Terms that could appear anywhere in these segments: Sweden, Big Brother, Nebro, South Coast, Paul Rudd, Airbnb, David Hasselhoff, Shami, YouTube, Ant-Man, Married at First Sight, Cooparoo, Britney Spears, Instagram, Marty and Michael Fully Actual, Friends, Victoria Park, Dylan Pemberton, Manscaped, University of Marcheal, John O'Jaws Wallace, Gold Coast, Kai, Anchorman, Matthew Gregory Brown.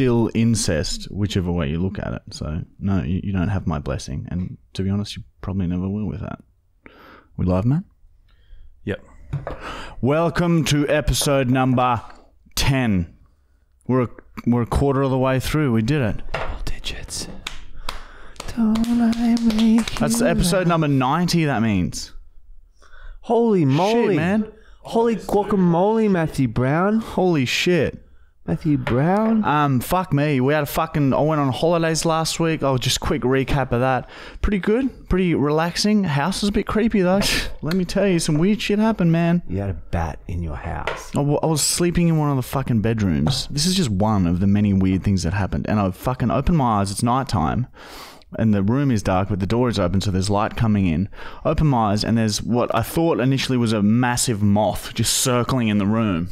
still incest, whichever way you look at it. So no, you don't have my blessing. And to be honest, you probably never will with that. We live, man? Yep. Welcome to episode number 10. We're a quarter of the way through. We did it. All digits. Don't I make you That's episode number 90, that means. Holy moly. Shit, man. Holy guacamole, Matthew Brown. Holy shit. Matthew Brown? Fuck me. We had a fucking... I went on holidays last week. I'll just quick recap of that. Pretty good. Pretty relaxing. House is a bit creepy, though. Let me tell you, some weird shit happened, man. You had a bat in your house. I was sleeping in one of the fucking bedrooms. This is just one of the many weird things that happened. And I fucking opened my eyes. It's nighttime. And the room is dark, but the door is open, so there's light coming in. Open my eyes, and there's what I thought initially was a massive moth just circling in the room.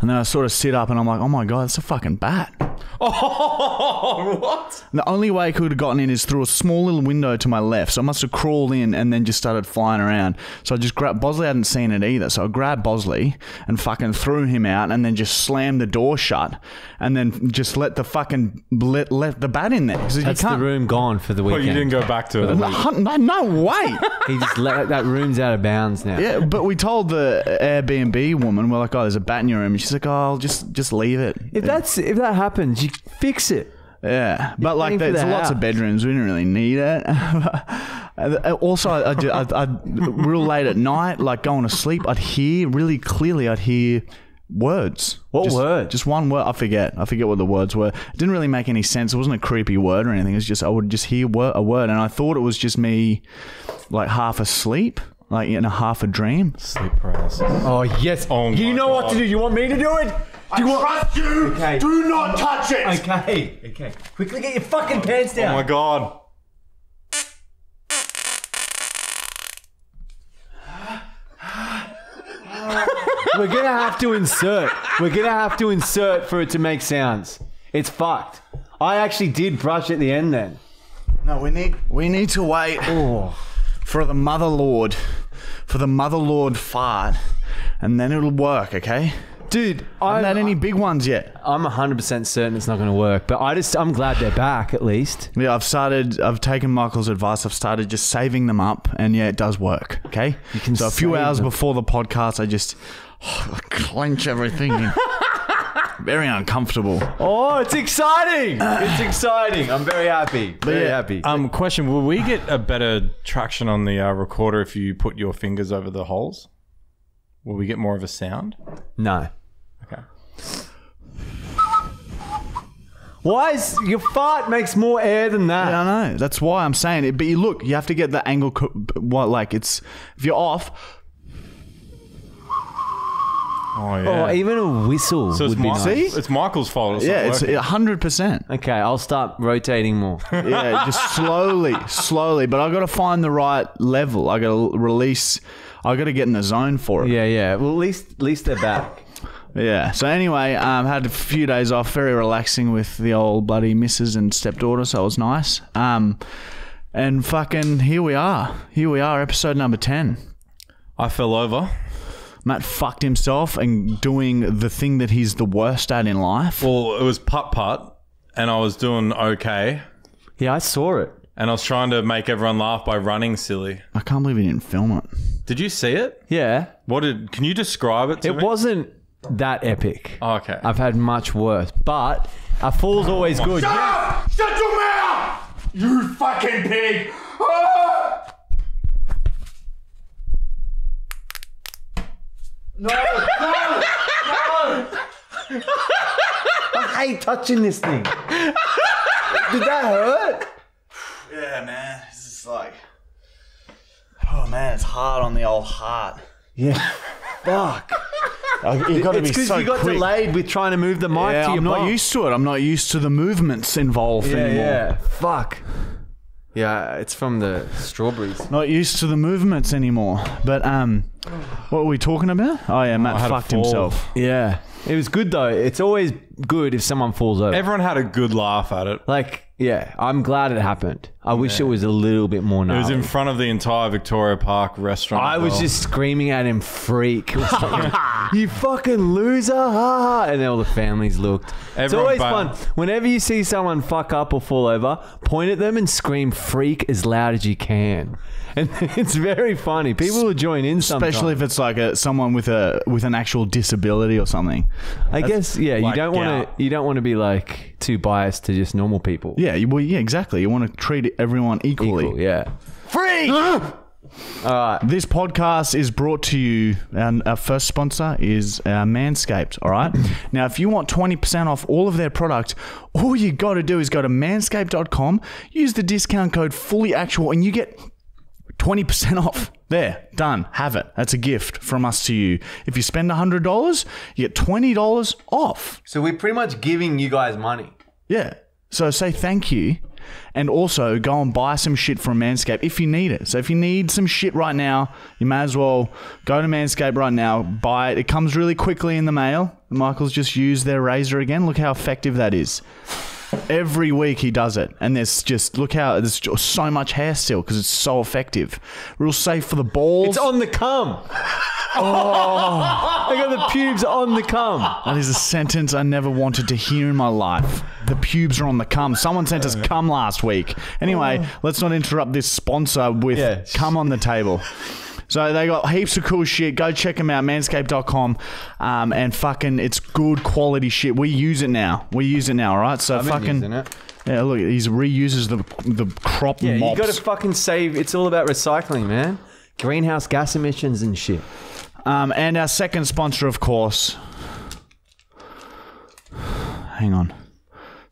And then I sort of sit up, and I'm like, oh my god, it's a fucking bat. Oh, what? And the only way I could have gotten in is through a small little window to my left, so I must have crawled in and then just started flying around. So I just grabbed... Bosley hadn't seen it either, so I grabbed Bosley and fucking threw him out, and then just slammed the door shut, and then just let the fucking... let the bat in there. That's the room gone for the weekend. Well, you didn't go back to it. No way! He just let... That room's out of bounds now. Yeah, but we told the Airbnb woman, we're like, oh, there's a bat in your room. She's like, oh, I'll just leave it. If that happens, you fix it. Yeah, but like, there's lots of bedrooms. We didn't really need it. Also, I'd real late at night, like going to sleep, I'd hear really clearly. I'd hear words. What word? Just one word. I forget what the words were. It didn't really make any sense. It wasn't a creepy word or anything. It's just I would just hear a word, and I thought it was just me, like half asleep. Like in a half a dream. Sleep paralysis. Oh yes. Oh, you know God. What to do. You want me to do it? I trust you. Okay. Do not touch it. Okay. Okay. Quickly get your fucking pants down. Oh my god. We're gonna have to insert. We're gonna have to insert for it to make sounds. It's fucked. I actually did brush at the end then. No, we need to wait. Oh. For the mother lord fart, and then it'll work, okay? Dude, I haven't had any big ones yet. I'm 100% certain it's not going to work, but I'm glad they're back at least. Yeah, I've taken Michael's advice. I've started just saving them up, and yeah, it does work, okay? You can so a few hours before the podcast, I just clench everything in. Very uncomfortable. Oh, it's exciting. It's exciting. I'm very happy. Very happy. Question, will we get a better traction on the recorder if you put your fingers over the holes? Will we get more of a sound? No. Okay. Why is your fart makes more air than that? Yeah, I know. That's why I'm saying it. But you look, you have to get the angle. If you're off... Oh, yeah. Oh, even a whistle would be nice. See? It's Michael's fault. It's 100%. Okay, I'll start rotating more. Yeah, just slowly. But I've got to find the right level. I've got to release. I've got to get in the zone for it. Yeah. Well, at least they're back. Yeah. So anyway, had a few days off. Very relaxing with the old bloody missus and stepdaughter. So it was nice. And fucking here we are. Episode number 10. I fell over. Matt fucked himself and doing the thing that he's the worst at in life. Well, it was putt-putt, and I was doing okay. Yeah, I saw it. And I was trying to make everyone laugh by running silly. I can't believe he didn't film it. Did you see it? Yeah. Can you describe it to me? It wasn't that epic. Oh, okay. I've had much worse, but a fool's always good. Shut up! Shut your mouth! You fucking pig! Ah! No! I hate touching this thing. Did that hurt? Yeah, man. It's just like... Oh, man. It's hard on the old heart. Yeah. Fuck. You've got to be so quick. It's because you got delayed with trying to move the mic to your mouth. I'm not used to it. I'm not used to the movements involved anymore. Yeah, fuck. Yeah, it's from the strawberries. Not used to the movements anymore. But what were we talking about? Oh yeah, Matt fucked himself. Yeah. It was good though. It's always good if someone falls over. Everyone had a good laugh at it. Like, yeah, I'm glad it happened. I wish it was a little bit more gnarly. It was in front of the entire Victoria Park restaurant. I was just screaming at him, freak. Like, you fucking loser. And then all the families looked. Everyone, it's always fun. Whenever you see someone fuck up or fall over, point at them and scream freak as loud as you can. And it's very funny. People will join in sometimes. Especially if it's like someone with an actual disability or something. I guess, yeah, like you don't want to be like too biased to just normal people. Yeah, well, yeah, exactly. You want to treat everyone equally. Yeah. Free! All right. This podcast is brought to you, and our first sponsor is Manscaped, all right? Now, if you want 20% off all of their product, all you got to do is go to manscaped.com, use the discount code FULLYACTUAL, and you get 20% off. There, done, have it. That's a gift from us to you. If you spend $100, you get $20 off. So we're pretty much giving you guys money. Yeah. So say thank you, and also go and buy some shit from Manscaped if you need it. So if you need some shit right now, you may as well go to Manscaped right now, buy it. It comes really quickly in the mail. Michael's just used their razor again. Look how effective that is. Every week he does it, and there's just, look how there's so much hair still because it's so effective. Real safe for the balls. It's on the cum. Oh, I got the pubes on the cum. That is a sentence I never wanted to hear in my life. The pubes are on the cum. Someone sent us cum last week. Anyway, let's not interrupt this sponsor with cum on the table. So they got heaps of cool shit. Go check them out, manscaped.com. And fucking, it's good quality shit. We use it now. All right? So I've been using it. Yeah, look, he reuses the crop mops. You got to fucking save. It's all about recycling, man. Greenhouse gas emissions and shit. And our second sponsor, of course. Hang on.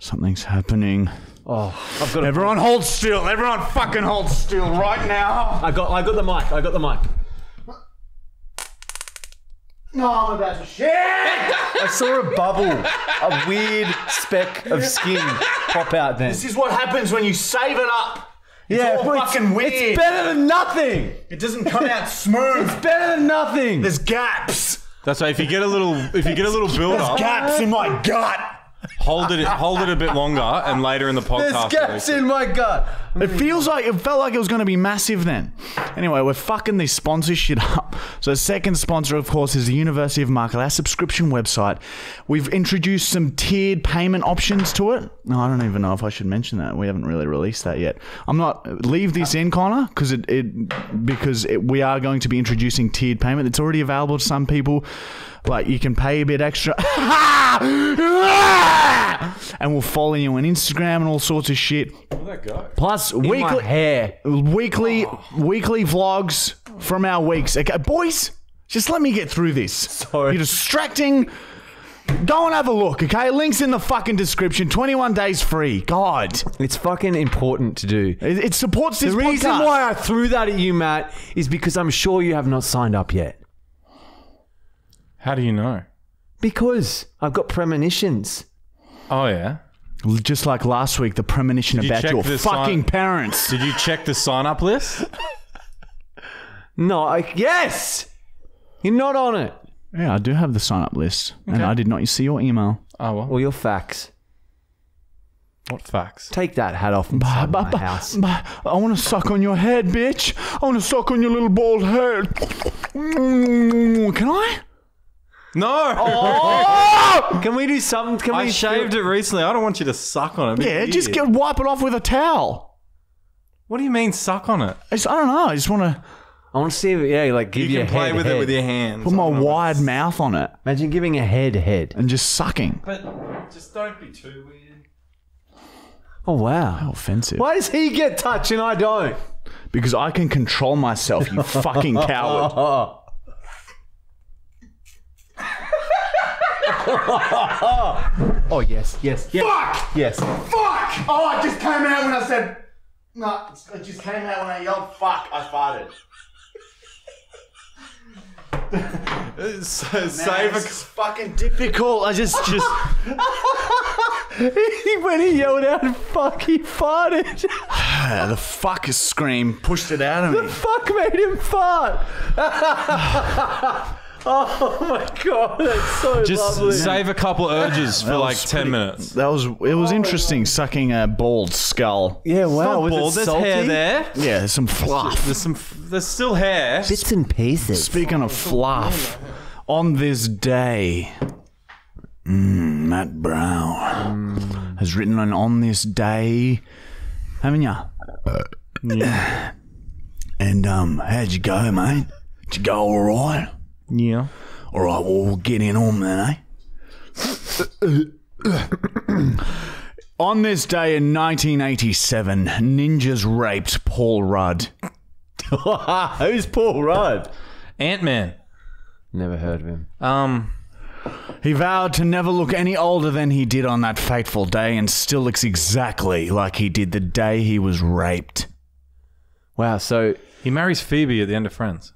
Something's happening. Oh, I've got everyone hold still. Everyone fucking hold still right now. I got the mic. No, I'm about to shit. I saw a bubble, a weird speck of skin pop out then. This is what happens when you save it up. It's all fucking weird. It's better than nothing. It doesn't come out smooth. It's better than nothing. There's gaps. That's why if you get a little build up. There's gaps in my gut. Hold it a bit longer, and later in the podcast. There's gaps in my gut. It felt like it was going to be massive then. Anyway, we're fucking this sponsor shit up. So second sponsor, of course, is the University of Marcheal, our subscription website. We've introduced some tiered payment options to it. No, I don't even know if I should mention that. We haven't really released that yet. Leave this in, Connor, because we are going to be introducing tiered payment. It's already available to some people. Like, you can pay a bit extra. And we'll follow you on Instagram and all sorts of shit. Where'd that go? Plus, weekly vlogs from our weeks. Okay, boys, just let me get through this. Sorry. You're distracting. Go and have a look, okay? Link's in the fucking description. 21 days free. God. It's fucking important to do. It supports this podcast. The reason why I threw that at you, Matt, is because I'm sure you have not signed up yet. How do you know? Because I've got premonitions. Oh, yeah? Just like last week, the premonition about your fucking parents. Did you check the sign-up list? No, yes! You're not on it. Yeah, I do have the sign-up list. Okay. And I did not see your email. Oh, well. Or your fax. What fax? Take that hat off and sit in my house. I want to suck on your head, bitch. I want to suck on your little bald head. Can I? No. Oh! Can we do something? I shaved it recently. I don't want you to suck on it. Yeah, just wipe it off with a towel. What do you mean suck on it? I don't know. I just want to. I want to see if you can play with it with your hands. Put my wide mouth on it. Imagine giving a head and just sucking. But just don't be too weird. Oh wow! How offensive. Why does he get touch and I don't? Because I can control myself. You fucking coward. Oh, yes. Fuck! Yes. Fuck! Oh, it just came out when I said... No, it just came out when I yelled, fuck, I farted. It's fucking difficult. I just... When he yelled out, fuck, he farted. The fuck scream pushed it out of me. The fuck made him fart. Oh my god, that's so lovely. Just save a couple urges for like 10 minutes. That was interesting sucking a bald skull. Yeah, wow. Was bald. It salty? There's hair there. Yeah, there's some fluff. There's still hair. Bits and pieces. Speaking of fluff, on this day, Matt Brown has written an "On This Day," haven't ya? Yeah. And how'd you go, mate? Did you go all right? Yeah. All right, well, we'll get in on that, eh? On this day in 1987, ninjas raped Paul Rudd. Who's Paul Rudd? Ant-Man. Never heard of him. He vowed to never look any older than he did on that fateful day and still looks exactly like he did the day he was raped. Wow, so... He marries Phoebe at the end of Friends.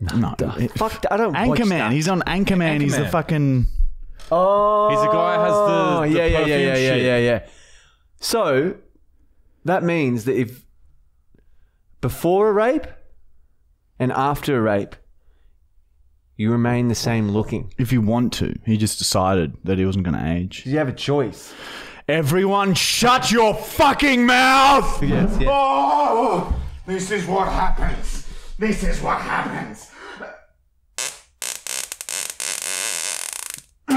No. Fuck, I don't watch that. He's on Anchorman. He's the fucking... Oh. He's the guy who has the yeah, perfume shit. So, that means that if... Before a rape and after a rape, you remain the same looking. If you want to. He just decided that he wasn't going to age. You have a choice. Everyone shut your fucking mouth! Yes, yes. Oh! This is what happens. This is what happens.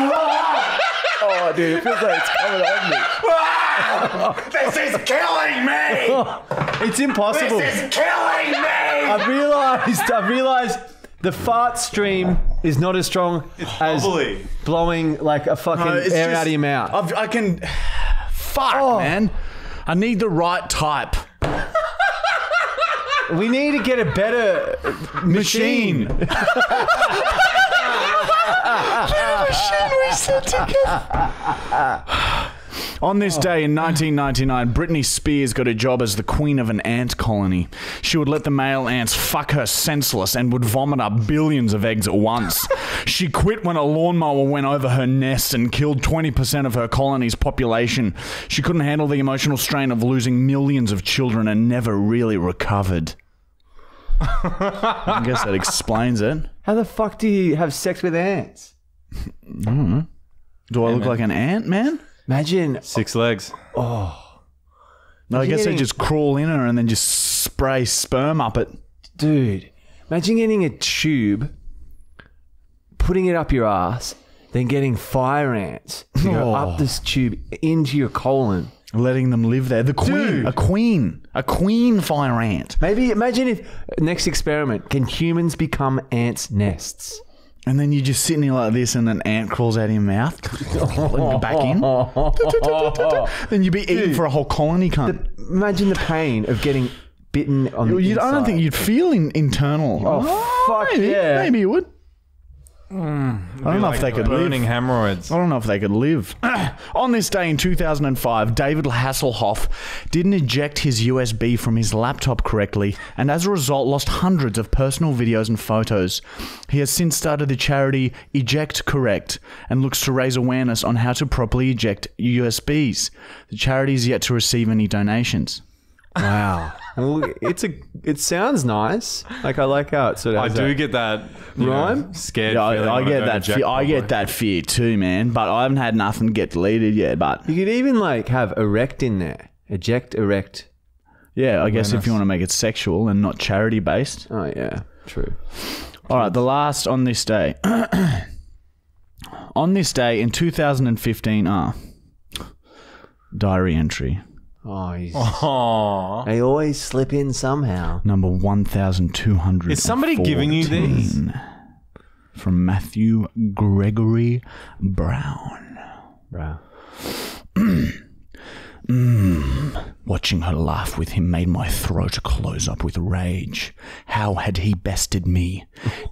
Oh, dude, it feels like it's coming on me. This is killing me. It's impossible. This is killing me. I've realised the fart stream is not as strong as blowing like a fucking air out of your mouth. Fuck, man. I need the right type. We need to get a better machine. On this day in 1999, Britney Spears got a job as the queen of an ant colony. She would let the male ants fuck her senseless and would vomit up billions of eggs at once. She quit when a lawnmower went over her nest and killed 20% of her colony's population. She couldn't handle the emotional strain of losing millions of children and never really recovered. I guess that explains it. How the fuck do you have sex with ants? I don't know. Do I look like an ant, man? Imagine. 6 legs. Oh. No, I guess they just crawl in her and then just spray sperm up it. Dude, imagine getting a tube, putting it up your ass, then getting fire ants to go up this tube into your colon. Letting them live there. The queen. Dude. A queen fire ant. Maybe imagine if next experiment, can humans become ants' nests? And then you're just sitting here like this and an ant crawls out of your mouth. Back in. Then you'd be eating for a whole colony, cunt. Imagine the pain of getting bitten on the inside. I don't think you'd feel internal. Oh, fuck maybe, yeah. Maybe you would. I don't know if they could live. Burning hemorrhoids. I don't know if they could live. On this day in 2005, David Hasselhoff didn't eject his USB from his laptop correctly and as a result lost hundreds of personal videos and photos. He has since started the charity Eject Correct and looks to raise awareness on how to properly eject USBs. The charity is yet to receive any donations. Wow. Well, it sounds nice. Like I like how it sort of. I do get that rhyme. Scared. I get that. I get that fear too, man. But I haven't had nothing get deleted yet. But you could even like have erect in there. Eject erect. Yeah, I guess if you want to make it sexual and not charity based. Oh yeah, true. All right, the last on this day. On this day in 2015, diary entry. Oh, they always slip in somehow. Number 1,214. Is somebody giving you these? From Matthew Gregory Brown. Bro. Watching her laugh with him made my throat close up with rage. How had he bested me?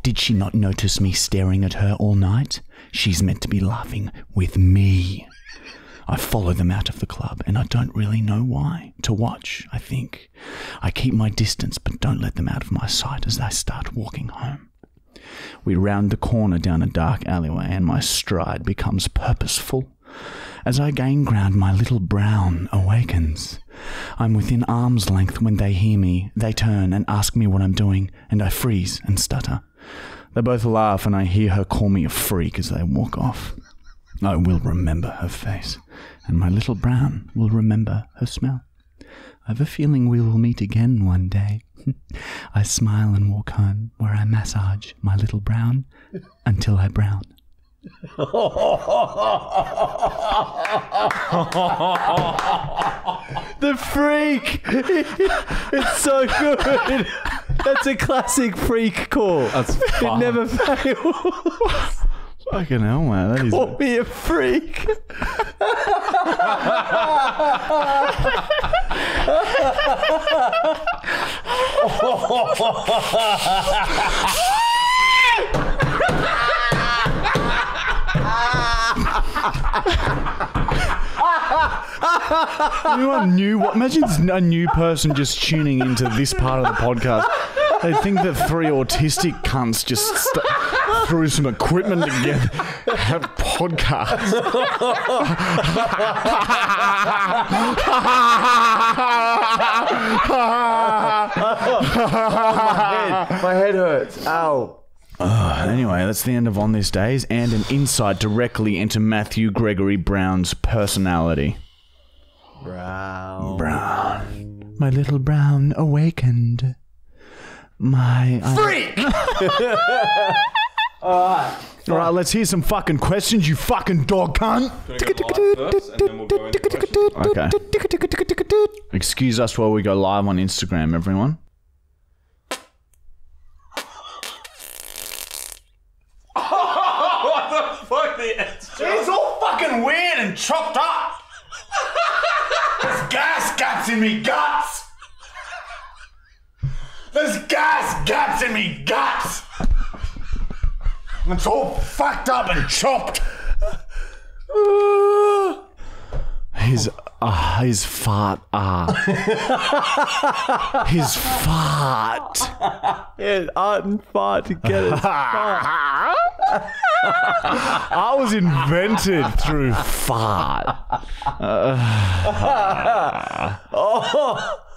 Did she not notice me staring at her all night? She's meant to be laughing with me. I follow them out of the club, and I don't really know why. To watch, I think. I keep my distance, but don't let them out of my sight as they start walking home. We round the corner down a dark alleyway, and my stride becomes purposeful. As I gain ground, my little brown awakens. I'm within arm's length when they hear me. They turn and ask me what I'm doing, and I freeze and stutter. They both laugh and I hear her call me a freak as they walk off. I will remember her face, and my little brown will remember her smell. I've a feeling we will meet again one day. I smile and walk home, where I massage my little brown until I brown. The freak! It's so good! That's a classic freak call. That's fun. It never fails. Fucking hell, man. That is call me a freak. Anyone knew what? Imagine a new person just tuning into this part of the podcast. They think that three autistic cunts just threw some equipment together and have podcasts. My head hurts. Ow. Anyway, that's the end of On These Days and an insight directly into Matthew Gregory Brown's personality. Brown. My little brown awakened. My... freak! Alright, let's hear some fucking questions, you fucking dog cunt. Okay. Excuse us while we go live on Instagram, everyone. It's all fucking weird and chopped up. There's gas gaps in me guts. There's gas gaps in me guts. It's all fucked up and chopped. His fart his fart. Yeah, art and fart together. I was invented through fart.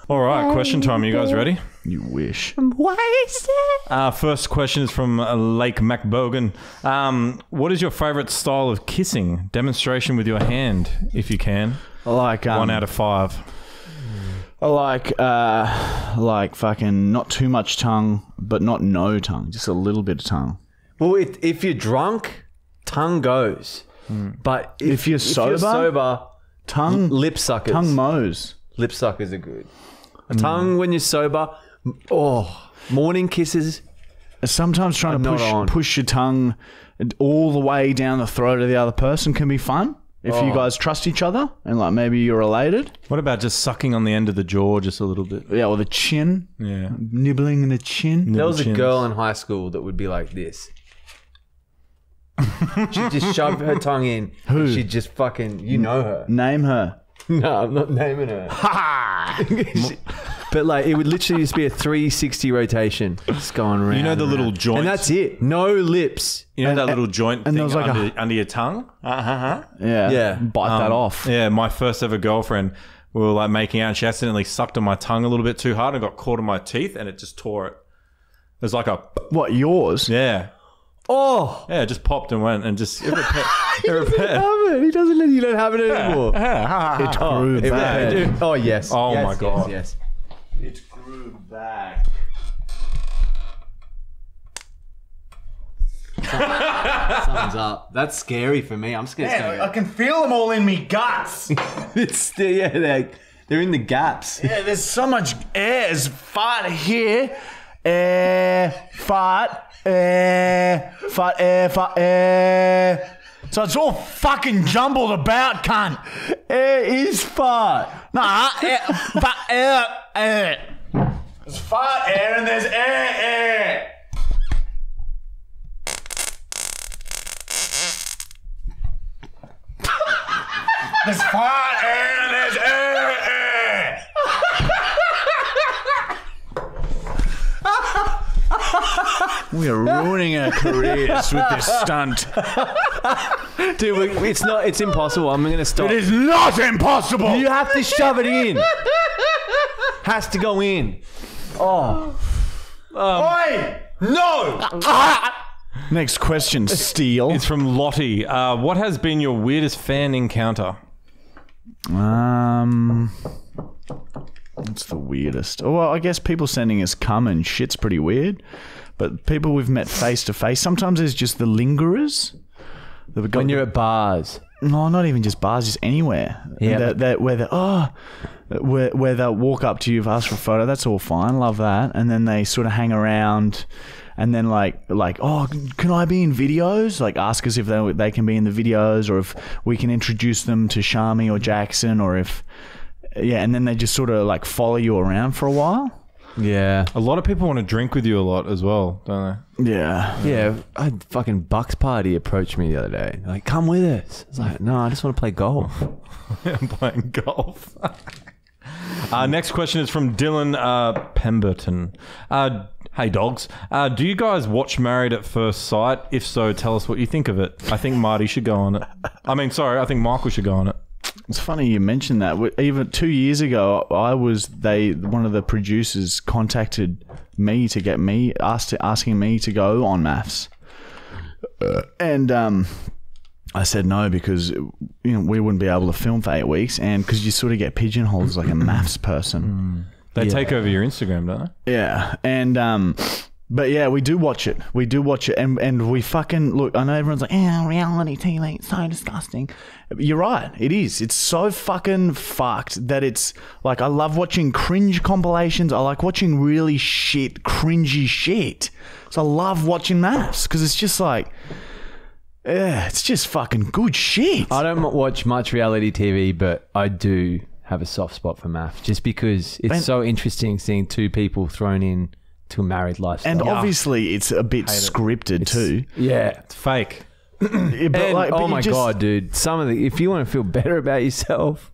All right, question time. You guys ready? You wish. Why is that? First question is from Lake MacBogan. What is your favorite style of kissing? Demonstration with your hand, if you can. I like 1 out of 5. I like fucking not too much tongue, but not no tongue. Just a little bit of tongue. Well, if you're drunk, tongue goes. Mm. But if you're sober, tongue, lip suckers. Tongue mows. Lip suckers are good. A tongue when you're sober. Oh, morning kisses. Sometimes trying to push your tongue all the way down the throat of the other person can be fun. If you guys trust each other and like maybe you're related. What about just sucking on the end of the jaw just a little bit? Yeah, or the chin. Yeah. Nibbling in the chin. There was a girl in high school that would be like this. She'd just shove her tongue in. Who? She'd just fucking, you know her. Name her. No, I'm not naming her. Ha! But like, it would literally just be a 360 rotation. Just going around. You know the little joint? And that's it. No lips. You know that little joint thing under your tongue? Uh-huh. Yeah. Yeah. Bite that off. Yeah, my first ever girlfriend, we were like making out and she accidentally sucked on my tongue a little bit too hard and got caught in my teeth and it just tore it. It was like a... What, yours? Yeah. Oh. Yeah, it just popped and went and just... He doesn't let you don't have it anymore. It grew back. Oh, yes. Oh, yes, my God. Yes, yes. It grew back. Something's up. That's scary for me. I'm scared. Yeah, I can feel them all in me guts. It's, yeah, they're in the gaps. Yeah, there's so much air. There's fart here. Air, fart, air, fart, air, fart, air. So it's all fucking jumbled about, cunt. Air is fart. Nah, fart, air, air. There's fart, air, and there's air, air. There's fart, air, and there's air, air. We are ruining our careers with this stunt. Dude, it's not. It's impossible. I'm going to stop. It is not impossible. You have to shove it in. Has to go in. Oh. Oi! No! Next question, Steele. It's from Lottie. What has been your weirdest fan encounter? What's the weirdest? Oh, well, I guess people sending us cum and shit's pretty weird. But people we've met face to face, sometimes there's just the lingerers. When you're at bars. No, not even just bars, just anywhere. Yeah. Where they'll walk up to you, you've asked for a photo, that's all fine, love that. And then they sort of hang around and then like, oh, can I be in videos? Like ask us if they can be in the videos or if we can introduce them to Shami or Jackson or if... Yeah, and then they just sort of like follow you around for a while. Yeah. A lot of people want to drink with you a lot as well, don't they? Yeah. Yeah. I had fucking Bucks Party approached me the other day. Like, come with us. I was like, no, I just want to play golf. I'm playing golf. Next question is from Dylan Pemberton. Hey, dogs. Do you guys watch Married at First Sight? If so, tell us what you think of it. I think Marty should go on it. I mean, sorry, I think Michael should go on it. It's funny you mentioned that. Even 2 years ago, one of the producers contacted me to get me asking me to go on maths, and I said no because we wouldn't be able to film for 8 weeks, and because you sort of get pigeonholed as like a maths person. They take over your Instagram, don't they? Yeah, and but yeah, we do watch it. We do watch it, and we fucking look. I know everyone's like, "Yeah, reality TV, it's so disgusting." You're right. It is. It's so fucking fucked that it's like I love watching cringe compilations. I like watching really shit, cringy shit. So I love watching maths because it's just like, yeah, it's just fucking good shit. I don't watch much reality TV, but I do have a soft spot for math just because it's so interesting seeing two people thrown in to a married lifestyle. And obviously it's a bit scripted too. Yeah. It's fake. Oh my God, dude. If you want to feel better about yourself.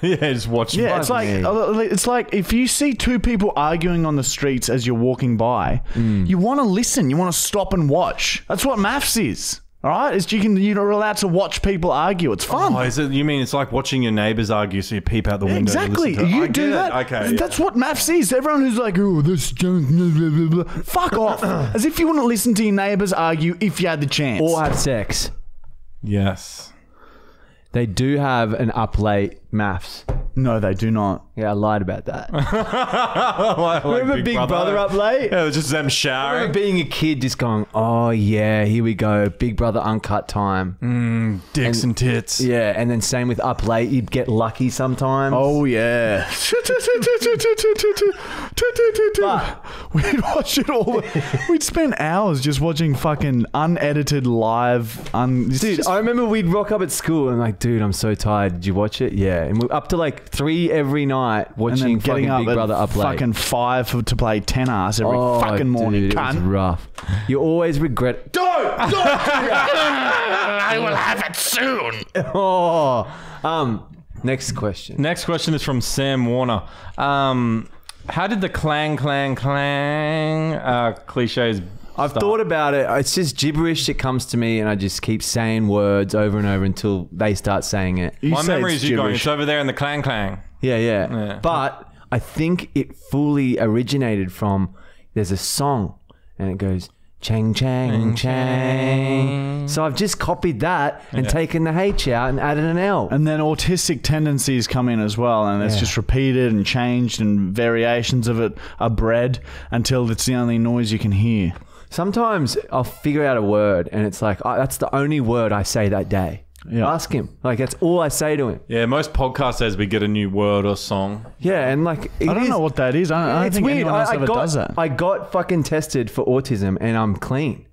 Yeah, just watch. Yeah, it's like if you see two people arguing on the streets as you're walking by, you want to listen. You want to stop and watch. That's what maths is. All right, you're allowed to watch people argue. It's fun. Oh, you mean it's like watching your neighbours argue, so you peep out the window. Exactly, you do that. Okay, that's what maths is. Everyone who's like, oh, this junk, blah, blah, blah. Fuck off. As if you wouldn't listen to your neighbours argue if you had the chance. Or have sex. Yes, they do have an up late maths. No, they do not. Yeah, I lied about that. Like remember Big Brother up late? Yeah, it was just them showering. I remember being a kid just going, oh yeah, here we go. Big Brother uncut time. Dicks and tits. Yeah, and then same with up late. You'd get lucky sometimes. Oh yeah. We'd watch it all. We'd spend hours just watching fucking unedited live. Dude, I remember we'd rock up at school and like, dude, I'm so tired. Did you watch it? Yeah. And we're up to like 3 every night watching fucking Big Brother up late. Fucking 5 to play tennis every fucking morning, dude, cunt. It was rough. You always regret. Don't do it. I will have it soon. Next question. Next question is from Sam Warner. How did the clang, clang, clang cliches I've thought about it. It's just gibberish that comes to me, and I just keep saying words over and over until they start saying it. My memory is you going, it's over there in the clang clang. Yeah, yeah, yeah. But I think it fully originated from, there's a song, and it goes, chang, chang, chang. So I've just copied that and taken the H out and added an L. And then autistic tendencies come in as well, and it's just repeated and changed, and variations of it are bred until it's the only noise you can hear. Sometimes I'll figure out a word and it's like, oh, that's the only word I say that day. Yeah. Ask him. Like, that's all I say to him. Yeah, most podcasters, we get a new word or song. Yeah, and like... I don't know what that is. I don't think anyone else ever does that. I got fucking tested for autism and I'm clean.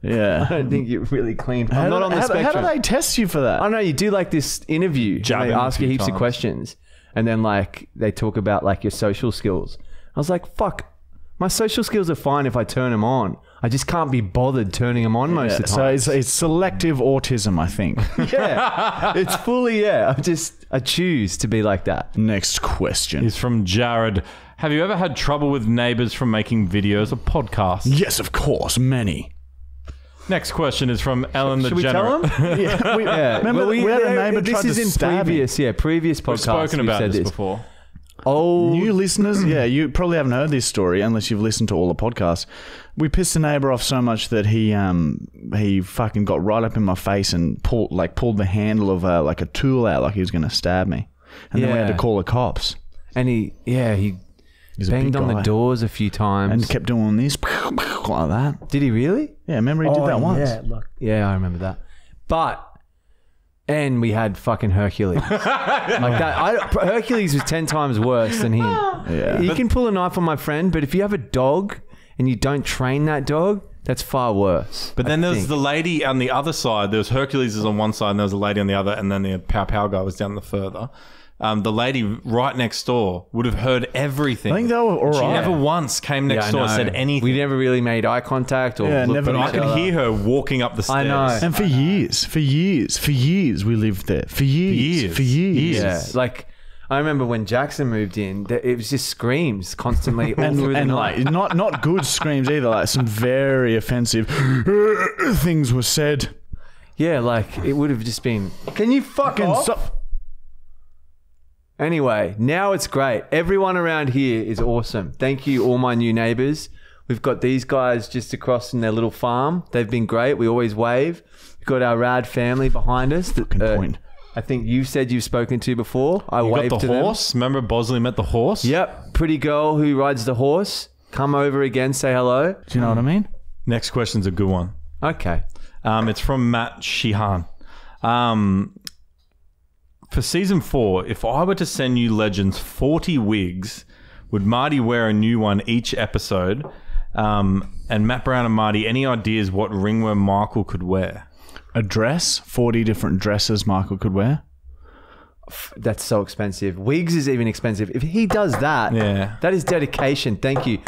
Yeah. I don't think you're really clean. I'm not on the spectrum. How do they test you for that? I don't know. You do like this interview. They ask you heaps of questions. And then like, they talk about like your social skills. I was like, fuck. My social skills are fine if I turn them on. I just can't be bothered turning them on most of the time. So it's selective autism, I think. Yeah. It's fully, yeah. I choose to be like that. Next question is from Jared. Have you ever had trouble with neighbors from making videos or podcasts? Yes, of course. Many. Next question is from Ellen the General. Should we tell them? Remember, we had a neighbor tried to stab him. This is in previous podcasts. We've spoken about this before. Oh, new listeners, yeah, you probably haven't heard this story unless you've listened to all the podcasts. We pissed the neighbor off so much that he fucking got right up in my face and pulled the handle of like a tool out, like he was going to stab me, and then we had to call the cops. And he banged on the doors a few times and kept doing this like that. Did he really? Yeah, remember he did that once. Yeah, look. Yeah, I remember that. But. And we had fucking Hercules. Like that. Hercules was 10 times worse than him. Yeah. You can pull a knife on my friend, but if you have a dog and you don't train that dog, that's far worse. But then there's the lady on the other side. There was Hercules on one side and there was a lady on the other, and then the Pow Pow guy was down the further. The lady right next door would have heard everything. I think they were all right. She never once came next door and said anything. We never really made eye contact or looked at each other. But I could hear her walking up the stairs. I know. And for years, we lived there. For years. Yeah. Like, I remember when Jackson moved in, it was just screams constantly all through the night. And like, not good screams either. Like, some very offensive things were said. Yeah, like, it would have just been, can you fucking off? Stop. Anyway, now it's great. Everyone around here is awesome. Thank you, all my new neighbors. We've got these guys just across in their little farm. They've been great. We always wave. We've got our rad family behind us. That, I think you've said you've spoken to before. I waved to them. You got the horse. Remember Bosley met the horse? Yep. Pretty girl who rides the horse. Come over again. Say hello. Do you know what I mean? Next question's a good one. Okay. It's from Matt Sheehan. For season 4, if I were to send you legends 40 wigs, would Marty wear a new one each episode? And Matt Brown and Marty, any ideas what ringworm Michael could wear? A dress? 40 different dresses Michael could wear? That's so expensive. Wigs is even expensive. If he does that, that is dedication. Thank you.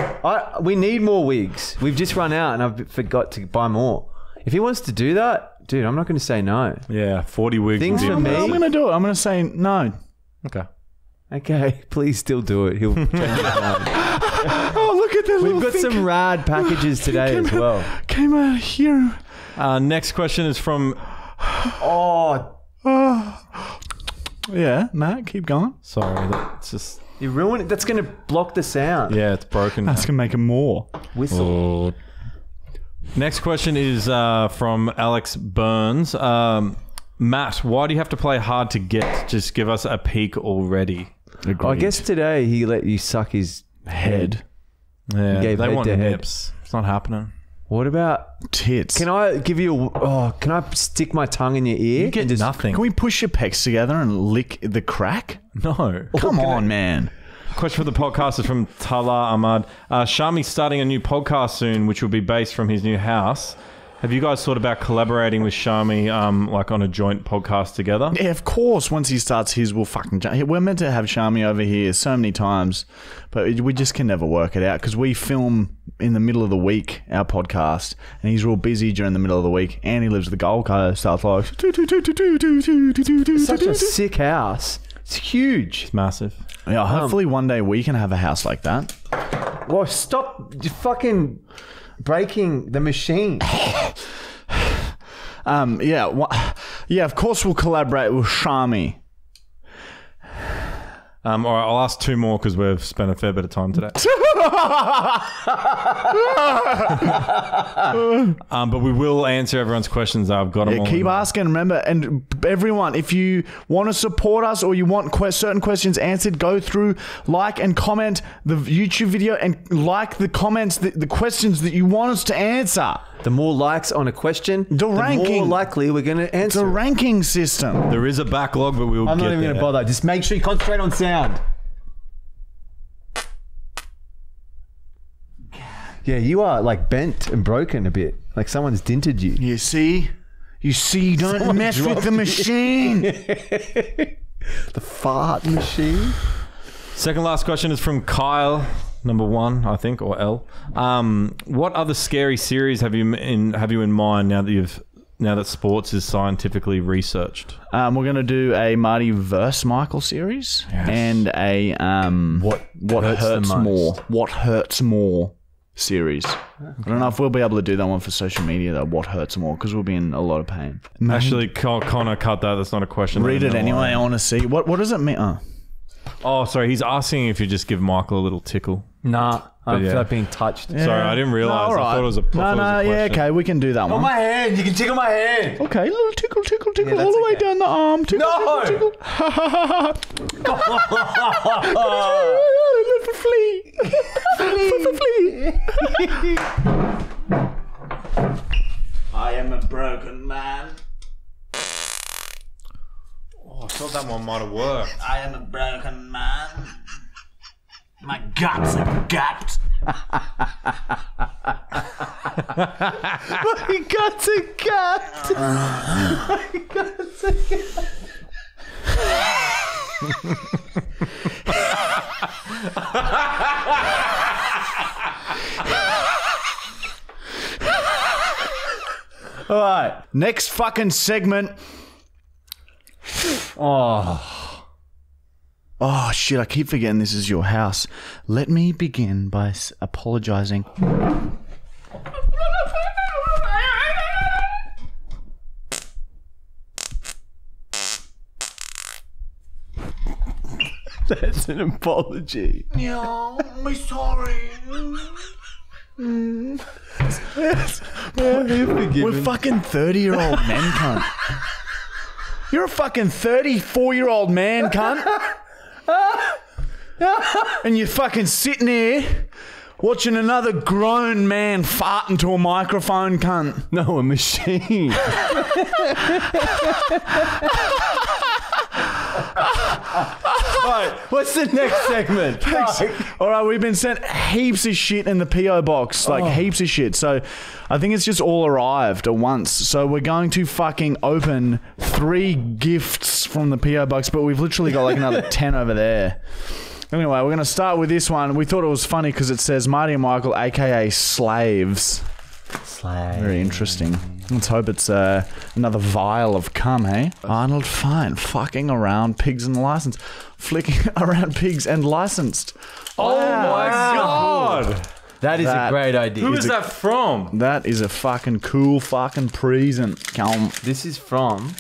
We need more wigs. We've just run out and I've forgot to buy more. If he wants to do that... Dude, I'm not going to say no. Yeah, 40 wigs. Things for me. I'm going to do it. I'm going to say no. Okay. Okay, please still do it. He'll change his mind. Oh, look at that. We've got some rad packages today as well. Came out here. Next question is from... yeah, Matt, keep going. Sorry, that's just... You ruined it. That's going to block the sound. Yeah, it's broken. That's going to make it more. Whistle. Oh. Next question is from Alex Burns. Matt, why do you have to play hard to get? Just give us a peek already. Agreed. I guess today he let you suck his head. Yeah, they want nips. It's not happening. What about tits? Can I give you? Can I stick my tongue in your ear? You get nothing. Can we push your pecs together and lick the crack? No. Come on, man. Question for the podcast is from Tala Ahmad. Shami's starting a new podcast soon, which will be based from his new house. Have you guys thought about collaborating with Shami, like on a joint podcast together? Yeah, of course. Once he starts his, we'll fucking... We're meant to have Shami over here so many times, but we just can never work it out because we film in the middle of the week, our podcast, and he's real busy during the middle of the week, and he lives the Gold Coast, South Coast. It's such a sick house. It's huge. It's massive. Yeah, hopefully one day we can have a house like that. Well, stop fucking breaking the machine. Yeah, of course we'll collaborate with Shami. All right, I'll ask two more because we've spent a fair bit of time today. But we will answer everyone's questions. I've got them all. Keep asking, remember. And everyone, if you want to support us or you want certain questions answered, go through, like and comment the YouTube video and like the comments, the questions that you want us to answer. The more likes on a question, the more likely we're going to answer. The ranking system. There is a backlog, but we'll get there. I'm not even going to bother. Just make sure you concentrate on sound. Yeah, you are like bent and broken a bit. Like someone's dinted you. You see? You see, don't someone mess with the machine. The fart machine. Second last question is from Kyle. Number 1, I think, or L. What other scary series have you in mind now that sports is scientifically researched? We're going to do a Marty versus Michael series and a what hurts more series. I don't know if we'll be able to do that one for social media though. What hurts more, because we'll be in a lot of pain. Actually, Connor, cut that. That's not a question. Read it anyway. I want to see what does it mean. Oh, sorry. He's asking if you just give Michael a little tickle. Nah, I feel like being touched. Yeah. Sorry, I didn't realize. No, right. I thought it was a question. No, yeah, okay, we can do that one. Oh, my hand. You can tickle my hand. Okay, little tickle, tickle, tickle, all the way down the arm. Tickle, no. Tickle, tickle. Ha, ha, ha, ha. Little flea. I am a broken man. Oh, I thought that one might have worked. I am a broken man. My guts are gapped. My guts are gapped. My guts are gapped. All right, next fucking segment. Oh, shit, I keep forgetting this is your house. Let me begin by apologising. That's an apology. Yeah, I'm sorry. We're fucking 30-year-old men, cunt. You're a fucking 34-year-old man, cunt. And you're fucking sitting here watching another grown man fart into a microphone, cunt. No, a machine. Alright, what's the next segment? Thanks. Alright, we've been sent heaps of shit in the P.O. box. Like, heaps of shit. So, I think it's just all arrived at once. So, we're going to fucking open 3 gifts from the P.O. box, but we've literally got like another 10 over there. Anyway, we're going to start with this one. We thought it was funny because it says Marty and Michael, a.k.a. Slaves. Slaves. Very interesting. Let's hope it's another vial of cum, hey? Arnold Fine, fucking around pigs and licensed. Flicking around pigs and licensed. Oh, my God. That is a great idea. Who is that from? That is a fucking cool fucking present. This is from...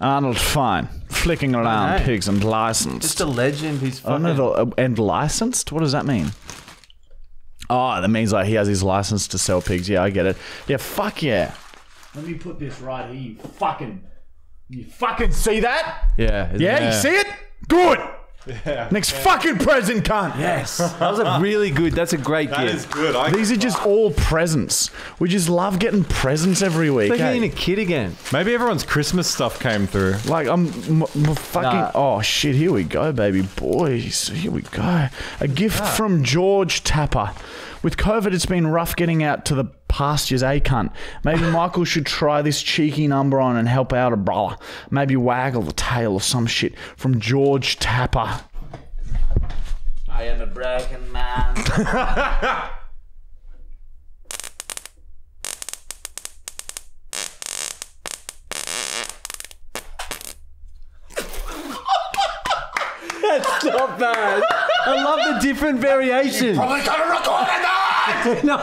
Arnold Fine, flicking around pigs and licensed. Just a legend. He's fucking... and licensed? What does that mean? Oh, that means like he has his license to sell pigs. Yeah, I get it. Yeah, fuck yeah. Let me put this right here. You fucking see that? Yeah. Yeah, you see it? Good. Yeah. Next fucking present, cunt. Yes. That was a really good. That's a great gift. That is good. These are just all presents. We just love getting presents every week. It's like being a kid again. Maybe everyone's Christmas stuff came through. Like oh shit! Here we go, baby boys. Here we go. A gift from George Tapper. With COVID, it's been rough getting out to the pastures, eh, cunt? Maybe Michael should try this cheeky number on and help out a brother. Maybe waggle the tail or some shit. From George Tapper. I am a broken man. That's not bad. I love the different variations. You probably got a record. No,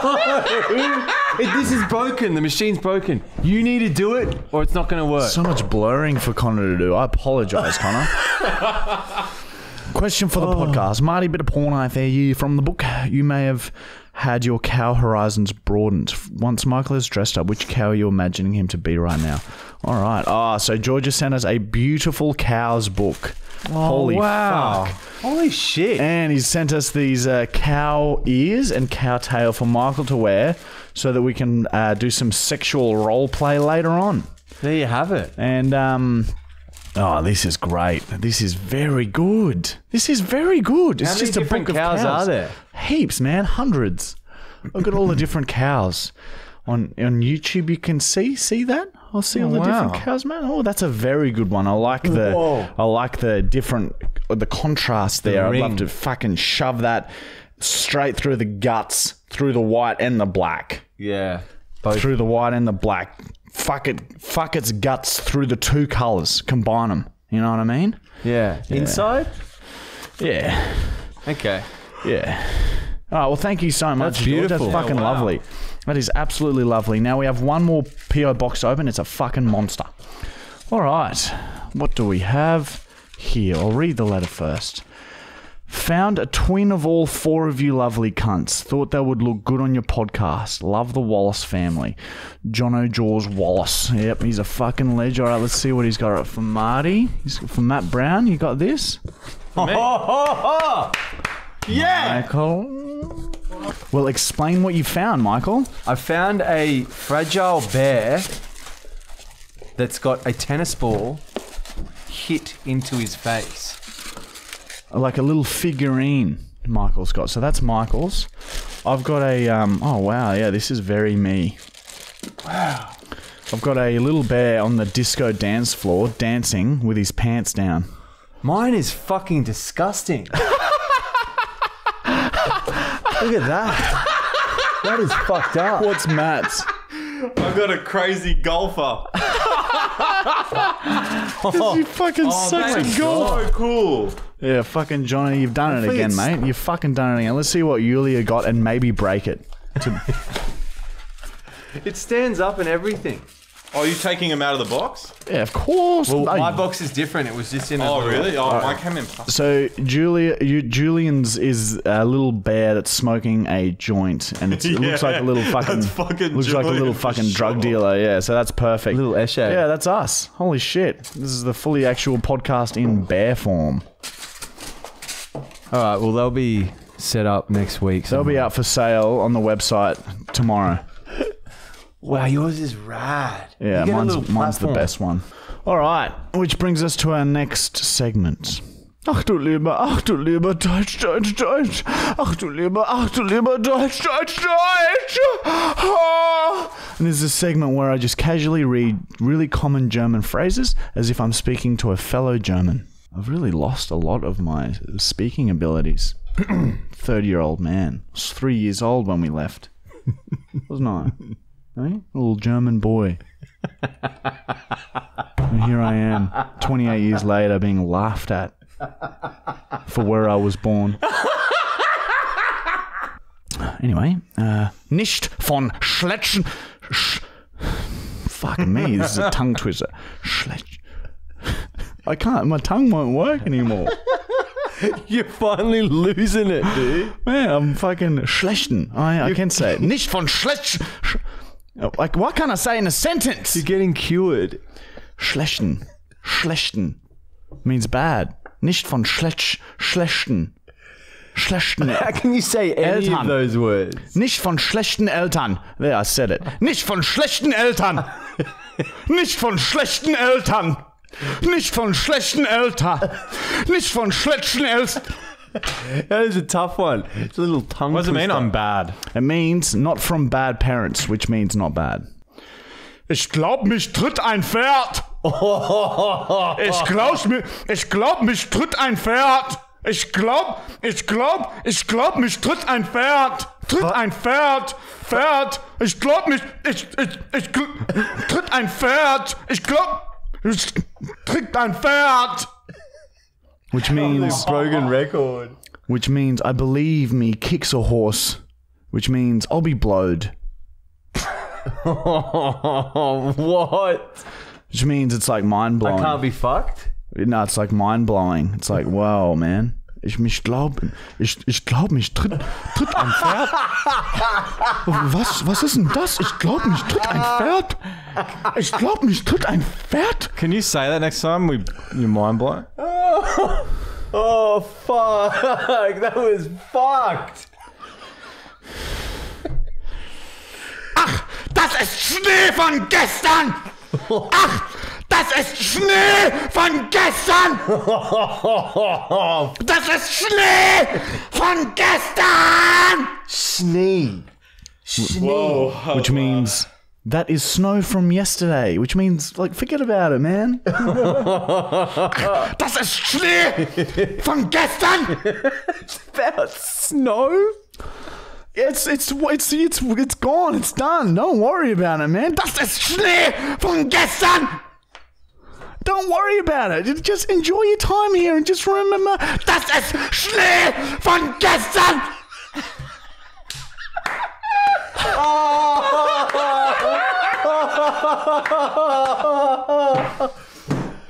this is broken. The machine's broken. You need to do it, or it's not going to work. So much blurring for Connor to do. I apologise, Connor. Question for the podcast, Marty. Bit of porn knife there. You from the book? You may have had your cow horizons broadened once Michael is dressed up. Which cow are you imagining him to be right now? All right. Ah, so Georgia sent us a beautiful cows book. Oh, holy fuck. Holy shit. And he sent us these cow ears and cow tail for Michael to wear so that we can do some sexual role play later on. There you have it. And, oh, this is great. This is very good. This is very good. It's just a book of cows. How many different cows are there? Heaps, man. Hundreds. Look at all the different cows. On YouTube, you can see that? I'll see all the different cows, man. Oh, that's a very good one. I like the I like the contrast there. I'd love to fucking shove that straight through the guts, through the white and the black. Yeah. Both. Through the white and the black. Fuck it. Fuck its guts through the 2 colours. Combine them. You know what I mean? Yeah. Inside? Yeah. Okay. Yeah. All right, well, thank you so much. That's beautiful. That's fucking lovely. That is absolutely lovely. Now, we have one more P.O. box open. It's a fucking monster. All right. What do we have here. I'll read the letter first. Found a twin of all four of you lovely cunts. Thought they would look good on your podcast. Love the Wallace family. John O'Jaws Wallace. Yep, he's a fucking legend. All right, let's see what he's got from Marty. From Matt Brown, you got this? Oh, oh, oh, oh. Yeah! Michael. Well, explain what you found, Michael. I found a fragile bear that's got a tennis ball hit into his face. Like a little figurine Michael's got. So that's Michael's. I've got a, oh wow, yeah, this is very me. Wow. I've got a little bear on the disco dance floor dancing with his pants down. Mine is fucking disgusting. Look at that. That is fucked up. What's Matt's? I've got a crazy golfer. You fucking sexy golf. So cool. Yeah, fucking Johnny, you've done it again, mate. You've fucking done it again. Let's see what Yulia got and maybe break it. It stands up and everything. Oh, are you taking them out of the box? Yeah, of course. Well, my box is different. It was just in a... Oh, really? Oh, right. Mine came in plastic. So, Julian's is a little bear that's smoking a joint. And it's, it looks like a little fucking... drug dealer. Yeah, so that's perfect. Little Eshe. Yeah, that's us. Holy shit. This is the fully actual podcast in bear form. Alright, well, they'll be set up next week. Somewhere. They'll be up for sale on the website tomorrow. Wow, yours is rad. Yeah, mine's the best one. All right, which brings us to our next segment. Ach du lieber Deutsch, Deutsch, Deutsch. Ach du lieber Deutsch, Deutsch, Deutsch. Oh. And this is a segment where I just casually read really common German phrases as if I'm speaking to a fellow German. I've really lost a lot of my speaking abilities. 30-year-old man. I was 3 years old when we left. Wasn't I? Hey? Little German boy. And here I am, 28 years later, being laughed at for where I was born. Anyway, nicht von Schletchen. Fuck me, this is a tongue twister. Schletchen. I can't. My tongue won't work anymore. You're finally losing it, dude. Man, I'm fucking schlechten. I can't say it. Nicht von Schletchen. Like, what can I say in a sentence? You're getting cured. Schlechten. Schlechten. Means bad. Nicht von schlechten. Schlechten. How can you say any Eltern. Of those words? Nicht von schlechten Eltern. There, I said it. Nicht von schlechten Eltern. Nicht von schlechten Eltern. Nicht von schlechten Eltern. Nicht von schlechten Eltern. That is a tough one. It's a little tongue twister. What does it mean, I'm bad? It means not from bad parents, which means not bad. Ich glaub, mich tritt ein Pferd. Ich glaub, mich tritt ein Pferd. Ich glaub, mich tritt ein Pferd. Tritt ein Pferd. Pferd. Ich glaub, mich... tritt ein Pferd. Ich glaub... tritt ein Pferd. Which means... broken record. Which means, I believe me, kicks a horse. Which means, I'll be blowed. What? Which means it's like mind-blowing. I can't be fucked? No, it's like mind-blowing. It's like, wow, man. Ich glaub, mich tritt ein Pferd. Was ist denn das? Ich glaub, mich tritt ein Pferd. Ich glaub, mich tritt ein Pferd. Can you say that next time? You're mind blown. Oh, fuck. That was fucked. Ach, das ist Schnee von gestern. Ach. Das ist Schnee von gestern! Das ist Schnee von gestern! Schnee. Schnee. Whoa. Which means, that is snow from yesterday. Which means, like, forget about it, man. Das ist Schnee von gestern! It's about snow? It's gone. It's done. Don't worry about it, man. Das ist Schnee von gestern! Don't worry about it. Just enjoy your time here and just remember, das ist Schnee von gestern.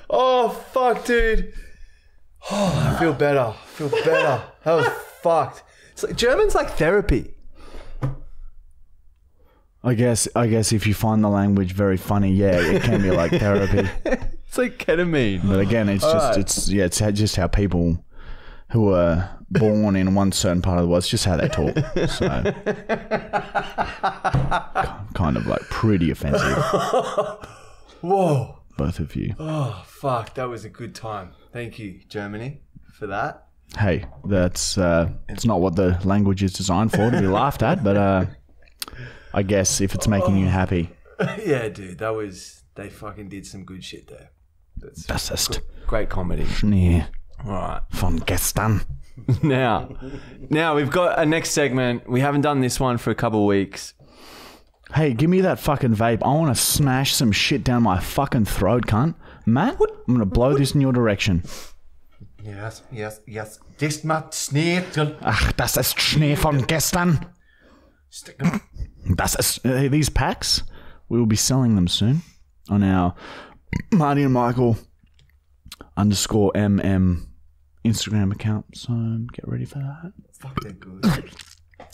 Oh, fuck, dude. Oh, I feel better. I feel better. That was fucked. It's like, German's like therapy. I guess if you find the language very funny, yeah, it can be like therapy. It's like ketamine. But again, it's all just right. It's just how people who are born in one certain part of the world, it's just how they talk. So kind of like pretty offensive. Whoa. Both of you. Oh fuck, that was a good time. Thank you, Germany, for that. Hey, that's it's not what the language is designed for, to be laughed at, but I guess if it's making you happy. Yeah, dude, that was, they fucking did some good shit there. That's good, great comedy. Yeah. All right. Von gestern. Now we've got a next segment. We haven't done this one for a couple of weeks. Hey, give me that fucking vape. I want to smash some shit down my fucking throat, cunt. Matt, I'm gonna blow this in your direction. Yes, yes, yes. This macht Schnee. Ach, das ist Schnee von gestern. Das ist, hey, these packs, we will be selling them soon on our Marty and Michael _ MM Instagram account. So get ready for that. Fuck, they're good.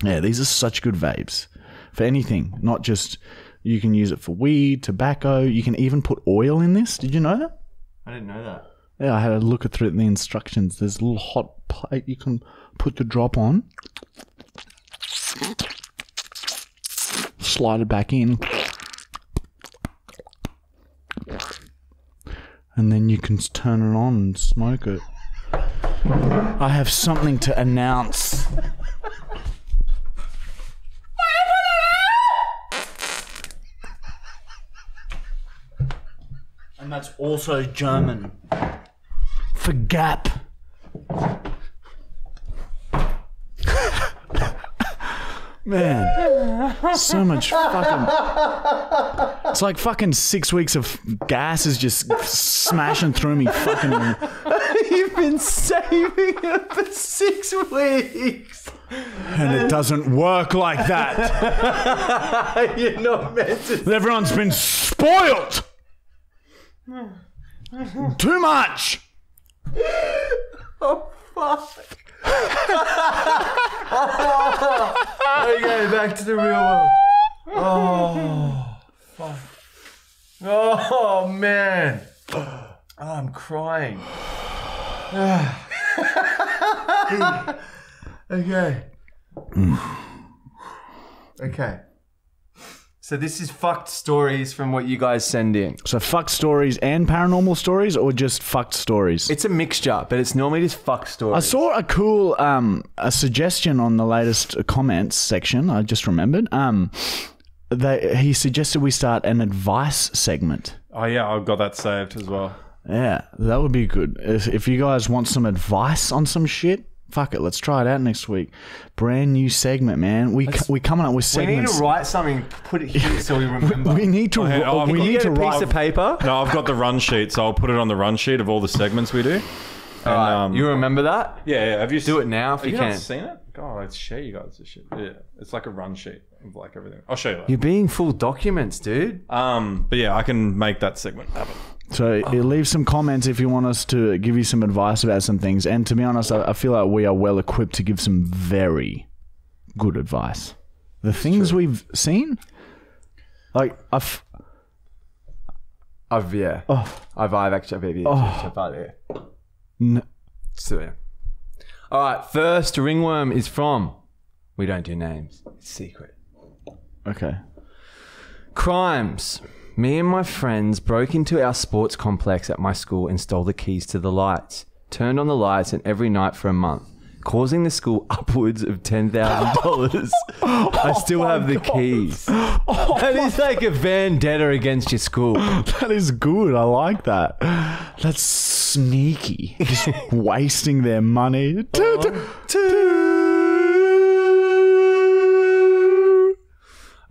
Yeah, these are such good vapes. For anything, not just, you can use it for weed, tobacco. You can even put oil in this. Did you know that? I didn't know that. Yeah, I had a look through the instructions. There's a little hot plate you can put the drop on. Slide it back in. And then you can turn it on and smoke it. I have something to announce. And that's also German. For gap. Man, so much fucking... It's like fucking 6 weeks of gas is just smashing through me fucking... You've been saving it for 6 weeks. And it doesn't work like that. You're not meant to... Everyone's been spoiled. Too much. Oh, fuck. Okay, back to the real world. Oh, fuck. Oh, man. Oh, I'm crying. Okay. Okay. So this is fucked stories from what you guys send in. So fucked stories and paranormal stories, or just fucked stories? It's a mixture, but it's normally just fucked stories. I saw a cool a suggestion on the latest comments section. I just remembered. He suggested we start an advice segment. Oh yeah, I've got that saved as well. Yeah, that would be good. If you guys want some advice on some shit. Fuck it, let's try it out next week. Brand new segment, man. We coming up with segments. We need to write something, put it here so we remember. We need to. Okay, we need to write a piece of paper. No, I've got the run sheet, so I'll put it on the run sheet of all the segments we do. And, you remember that? Yeah, yeah. Have you do it now if you can? Have you not seen it? God, I'd share you guys this shit. Yeah, it's like a run sheet of like everything. I'll show you that. You're being full documents, dude. But yeah, I can make that segment happen. So leave some comments if you want us to give you some advice about some things. And to be honest, I feel like we are well equipped to give some very good advice. The things we've seen, like I've actually. All right, first ringworm is from. We don't do names. It's secret. Okay. Crimes. Me and my friends broke into our sports complex at my school and stole the keys to the lights. Turned on the lights and every night for a month, causing the school upwards of $10,000. I still have the keys. Oh, that is like a vendetta against your school. That is good. I like that. That's sneaky. Just wasting their money.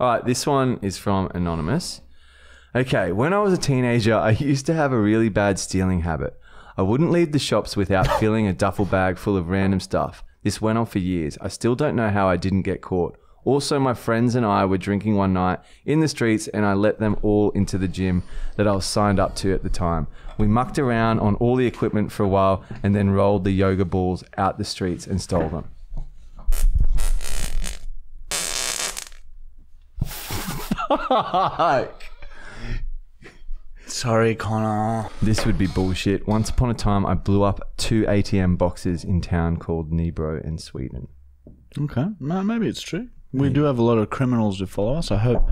All right, this one is from Anonymous. Okay, when I was a teenager, I used to have a really bad stealing habit. I wouldn't leave the shops without filling a duffel bag full of random stuff. This went on for years. I still don't know how I didn't get caught Also, my friends and I were drinking one night in the streets and I let them all into the gym that I was signed up to at the time. We mucked around on all the equipment for a while and then rolled the yoga balls out the streets and stole them. Fuck. Sorry, Connor. This would be bullshit. Once upon a time, I blew up 2 ATM boxes in town called Nebro in Sweden. Okay. No, maybe it's true. We do have a lot of criminals who follow us. I hope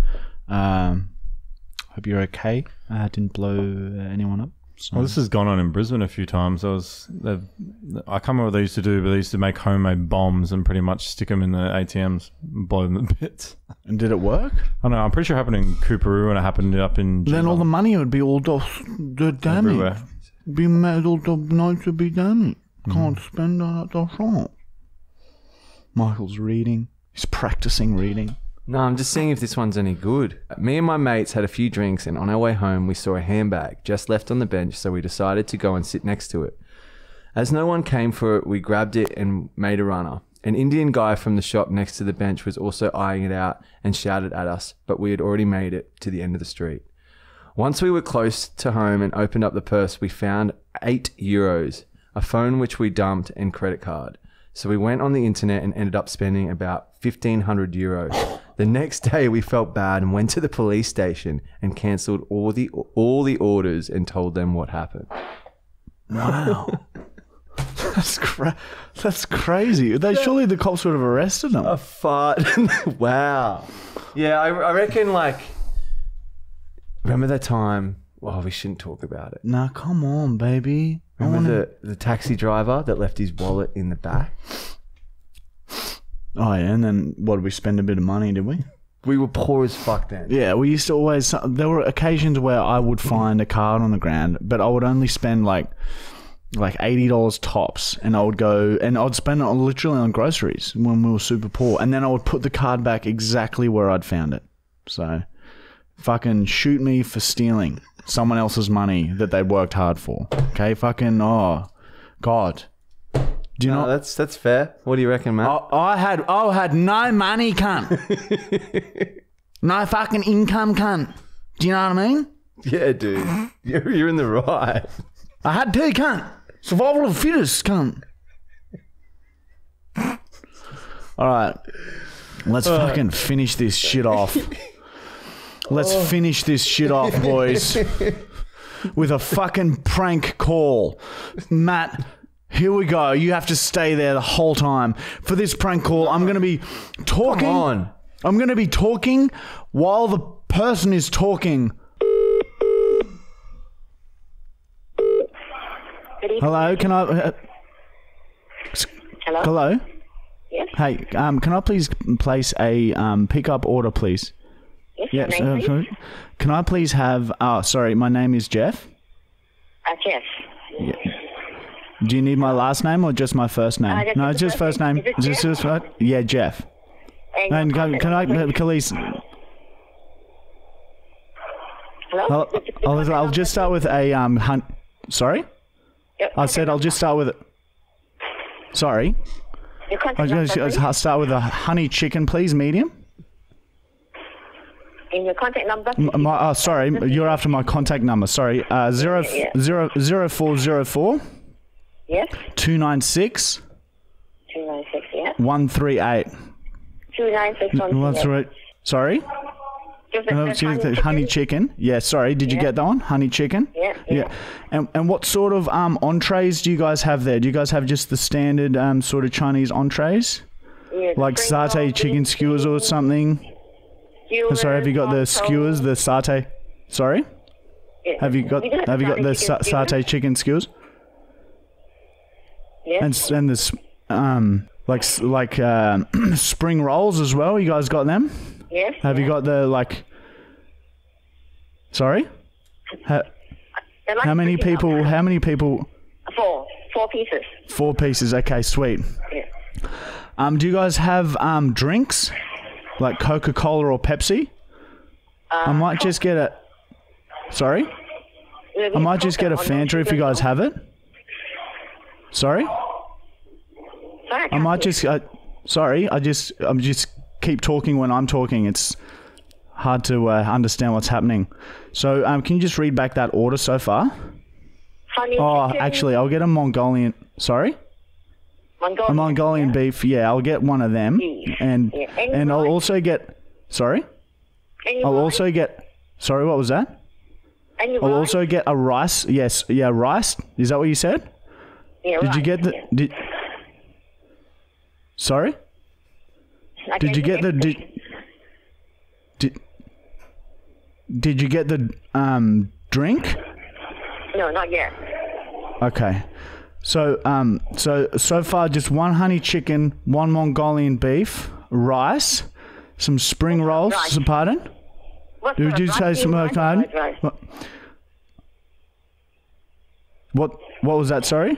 you're okay. I didn't blow anyone up. So. Well, this has gone on in Brisbane a few times. I can't remember what they used to do, but they used to make homemade bombs and pretty much stick them in the ATMs and blow them to bits. And did it work? I don't know. I'm pretty sure it happened in Cooparoo and it happened up in... Then all the money would be all damaged. Be made all the notes would be damaged. Can't spend that at the shop. Michael's reading. He's practicing reading. No, I'm just seeing if this one's any good. Me and my mates had a few drinks and on our way home, we saw a handbag just left on the bench, so we decided to go and sit next to it. As no one came for it, we grabbed it and made a runner. An Indian guy from the shop next to the bench was also eyeing it out and shouted at us, but we had already made it to the end of the street. Once we were close to home and opened up the purse, we found €8, a phone which we dumped, and credit card. So we went on the internet and ended up spending about €1,500. The next day we felt bad and went to the police station and cancelled all the orders and told them what happened. Wow. That's crazy. Surely the cops would have arrested them. A fart. Wow. Yeah, I reckon, like, remember that time? Well, we shouldn't talk about it. Nah, come on, baby. Remember the taxi driver that left his wallet in the back? Oh, yeah, and then, what, did we spend a bit of money, did we? We were poor as fuck then. Yeah, we used to always... There were occasions where I would find a card on the ground, but I would only spend, like $80 tops, and I would go... And I'd spend it literally on groceries when we were super poor, and then I would put the card back exactly where I'd found it. So, fucking shoot me for stealing someone else's money that they worked hard for. Okay, fucking... Oh, God... Do you know? That's fair. What do you reckon, Matt? I had no money, cunt. No fucking income, cunt. Do you know what I mean? Yeah, dude. You're in the right. I had to, cunt. Survival of the fittest, cunt. All right. Let's fucking finish this shit off. Let's finish this shit off, boys. With a fucking prank call. Matt... Here we go. You have to stay there the whole time. For this prank call, I'm going to be talking. Come on. I'm going to be talking while the person is talking. Hello, can I... Hello? Hello? Yes? Hey, can I please place a pick-up order, please? Yes, your name, please? Can I please have... Oh, sorry, my name is Jeff. Jeff. Yeah. Do you need my last name or just my first name? No, just first name. Just right? Yeah, Jeff. And can I Khalees? Hello? I'll just start with a hunt. Sorry? I said I'll just start with it. Sorry. I'll start with a honey chicken, please, medium. And your contact number? Sorry, you're after my contact number. Sorry, 0404. Yes. 296. 296, yeah. 138. 296, 138. Sorry? Honey chicken. Yeah, sorry. Did you get that one? Honey chicken? Yeah. And what sort of entrees do you guys have there? Do you guys have just the standard sort of Chinese entrees? Yeah. Like satay, chicken skewers or something? Sorry, have you got the skewers, the satay? Sorry? Yeah. Have you got the satay chicken skewers? Yes. And this, spring rolls as well. You guys got them? Yes. Have you got the Sorry. How many people? How many people? Four pieces. 4 pieces. Okay, sweet. Yes. Do you guys have drinks, like Coca-Cola or Pepsi? I might just get a. Sorry. I might just get a Fanta if you guys have it. Sorry? I might just... I'm just keep talking when I'm talking. It's hard to understand what's happening. So can you just read back that order so far? Honey chicken. Actually, I'll get a Mongolian... Sorry? Mongolian. A Mongolian beef. Yeah, I'll get one of them. Yeah. And I'll also get... Sorry? I'll also get... Sorry, what was that? I'll also get a rice. Yes. Yeah, rice. Is that what you said? Yeah, did you get the... Yeah. Sorry? Did you get the... Did you get the drink? No, not yet. Okay. So so far just one honey chicken, one Mongolian beef, rice, some spring rolls. Some, pardon? What did you say? Some pardon? What was that? Sorry.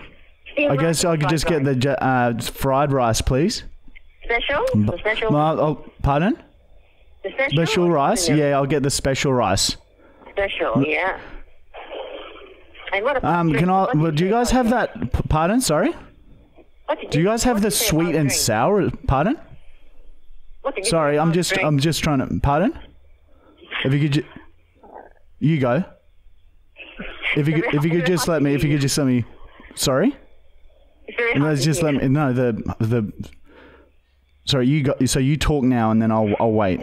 I guess I could just get the fried rice, please. Special? The special. Pardon? The special rice? Yeah, I'll get the special rice. Special, yeah. And what about can I? Well, do you guys have that? Pardon? Sorry. Do you guys have the sweet and sour? Pardon? Sorry, I'm just trying to. Pardon? If you could, you go. If you could just let me. If you could just let me. Sorry. Let's just let me. No, the. Sorry, you go. So you talk now, and then I'll wait.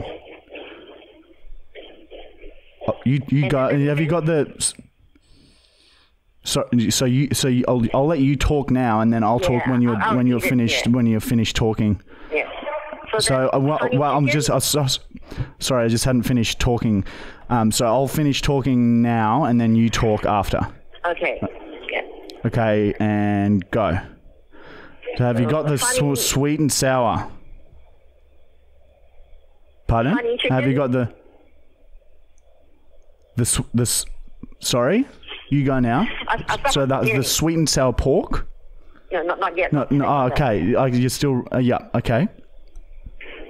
You go. Have you got the? So you, I'll let you talk now, and then I'll talk when you're finished when you're finished talking. Yeah. Sorry, I just hadn't finished talking. So I'll finish talking now, and then you talk after. Okay. Yeah. Okay, and go. So have you got the sweet and sour? Pardon? Have you got the sorry? You go now. So that was the sweet and sour pork? No, not yet. No. Oh, okay. You're still... yeah, okay.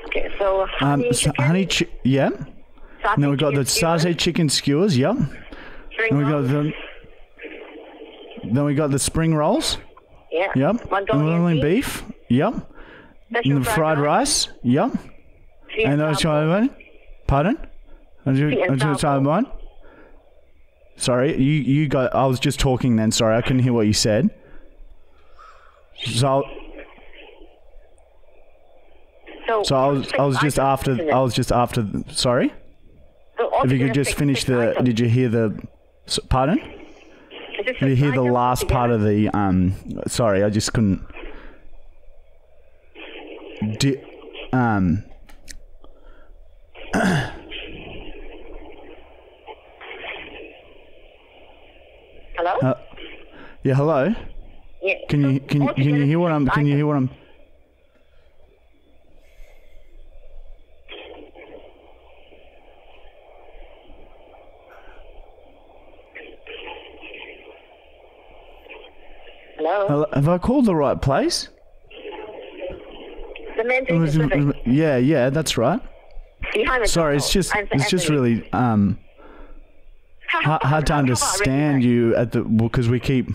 Okay, so honey chicken. Yeah. And then we got the satay chicken skewers, yeah. Then we got the spring rolls. Yeah. Yep. Mongolian beef. Yep. And the fried rice. Yep. And those one. Pardon? Sorry, you go. I was just talking then. Sorry, I couldn't hear what you said. So I was just after. Sorry. If you could just finish the. Did you hear the? Pardon? Did you hear the last part of the? Sorry, I just couldn't. Hello? Yeah, hello. Yeah. Can you hear what I'm? Can you hear what I'm? Hello. Have I called the right place? The Mandarin. Yeah, that's right. Sorry, it's just really hard to understand you at the because we keep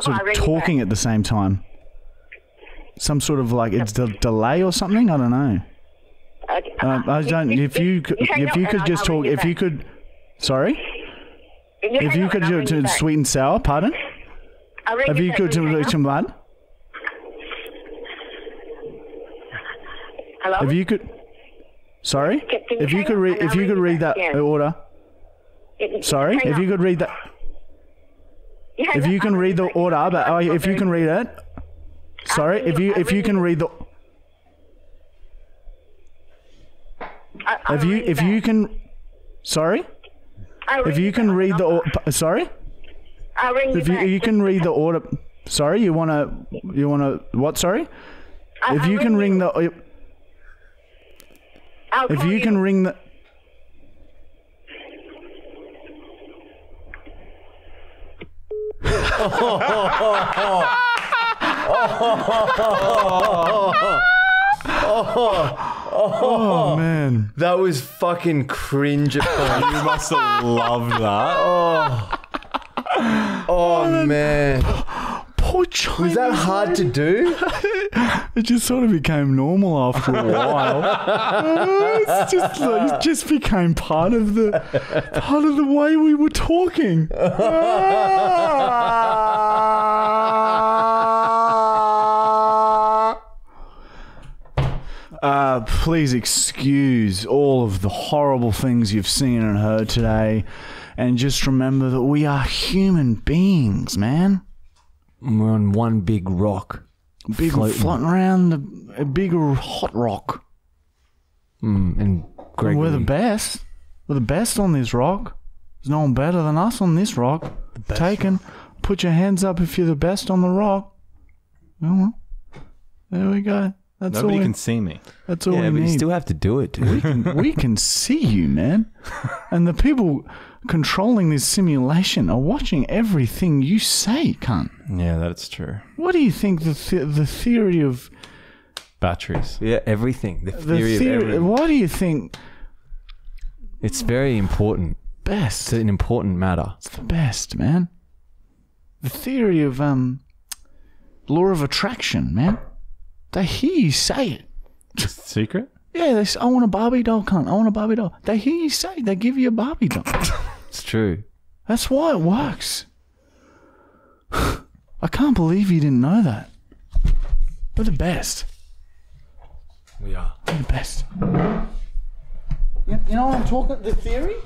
sort of talking at the same time. Some sort of like it's a delay or something. I don't know. Okay. I don't. If you could just talk. If you could. Sorry. If you could do sweet and sour. Pardon. If you could do some blood. Hello. If you could. Sorry? Oh man, that was fucking cringe at point. You must have loved that. Oh man. Poor Was that hard to do? It just sort of became normal after a while. It's just like, it just became part of the way we were talking. Please excuse all of the horrible things you've seen and heard today, and just remember that we are human beings, man. We're on one big rock, floating around a big hot rock. And Gregory, we're the best. We're the best on this rock. There's no one better than us on this rock. Taken. Put your hands up if you're the best on the rock. Oh, there we go. That's Nobody can see me. That's all we need. But you still have to do it. We can see you, man. And the people controlling this simulation are watching everything you say, cunt. Yeah, that's true. What do you think the theory of... batteries. Yeah, everything. The theory of everything. Why do you think... It's very important. Best. It's an important matter. It's the best, man. The theory of law of attraction, man. They hear you say it. It's a secret? Yeah, they say, I want a Barbie doll, cunt. I want a Barbie doll. They hear you say it. They give you a Barbie doll. It's true. That's why it works. I can't believe you didn't know that. We're the best. We are. We're the best. You know what I'm talking about? The theory?